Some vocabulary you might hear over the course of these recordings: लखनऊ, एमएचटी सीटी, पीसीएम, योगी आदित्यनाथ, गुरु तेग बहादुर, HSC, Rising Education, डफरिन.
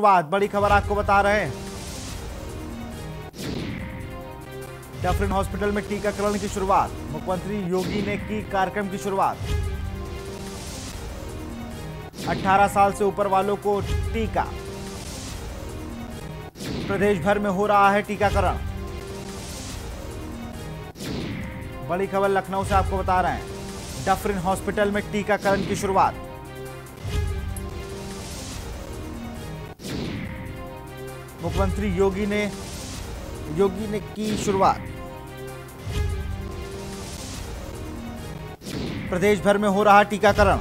शुरुआत बड़ी खबर आपको बता रहे हैं, डफरिन हॉस्पिटल में टीकाकरण की शुरुआत। मुख्यमंत्री योगी ने की कार्यक्रम की शुरुआत। 18 साल से ऊपर वालों को टीका। प्रदेश भर में हो रहा है टीकाकरण। बड़ी खबर लखनऊ से आपको बता रहे हैं, डफरिन हॉस्पिटल में टीकाकरण की शुरुआत। मुख्यमंत्री योगी ने की शुरुआत। प्रदेश भर में हो रहा टीकाकरण।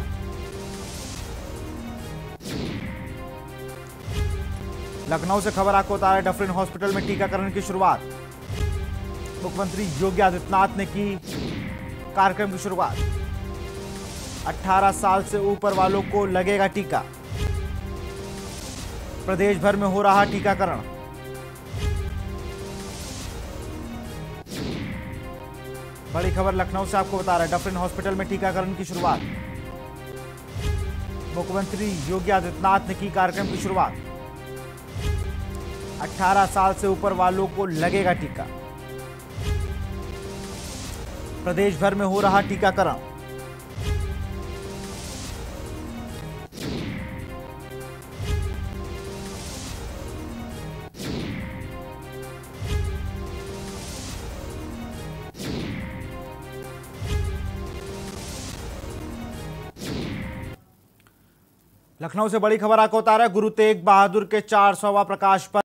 लखनऊ से खबर आपको बता रहे, डफरिन हॉस्पिटल में टीकाकरण की शुरुआत। मुख्यमंत्री योगी आदित्यनाथ ने की कार्यक्रम की शुरुआत। 18 साल से ऊपर वालों को लगेगा टीका। प्रदेश भर में हो रहा टीकाकरण। बड़ी खबर लखनऊ से आपको बता रहे हैं, डफरिन हॉस्पिटल में टीकाकरण की शुरुआत। मुख्यमंत्री योगी आदित्यनाथ ने की कार्यक्रम की शुरुआत। 18 साल से ऊपर वालों को लगेगा टीका। प्रदेश भर में हो रहा टीकाकरण। लखनऊ से बड़ी खबर आपको बता रहा है, गुरु तेग बहादुर के 400वां प्रकाश पर्व।